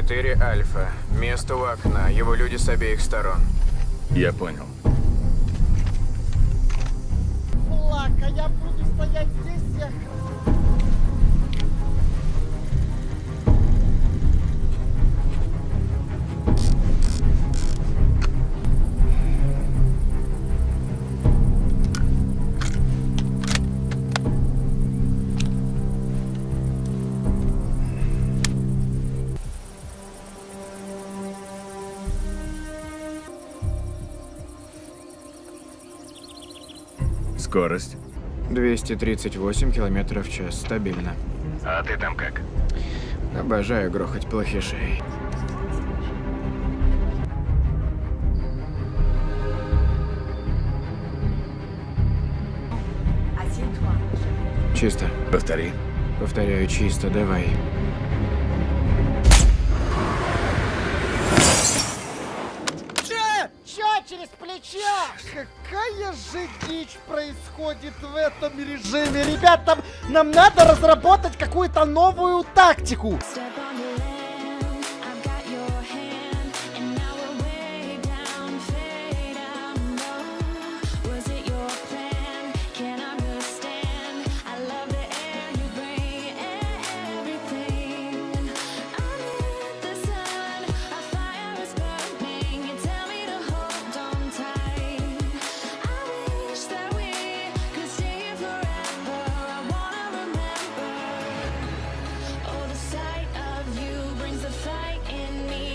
4 Альфа. Место у окна. Его люди с обеих сторон. Я понял. Лака, я буду стоять здесь, я... Скорость? 238 километров в час. Стабильно. А ты там как? Обожаю грохать плохишей. Чисто. Повтори. Повторяю, чисто. Давай. Через плечо! Какая же дичь происходит в этом режиме? Ребят, нам надо разработать какую-то новую тактику.